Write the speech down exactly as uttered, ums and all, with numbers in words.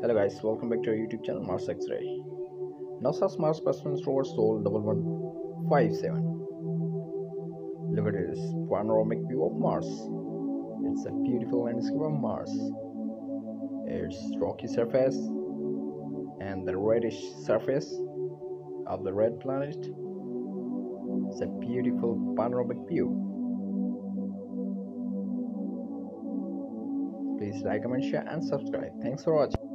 Hello guys, welcome back to our YouTube channel Mars X-Ray. NASA's Mars Perseverance Rover Sol one one five seven delivers this panoramic view of Mars. It's a beautiful landscape of Mars. Its rocky surface and the reddish surface of the red planet. It's a beautiful panoramic view. Please like, comment, share and subscribe. Thanks for watching.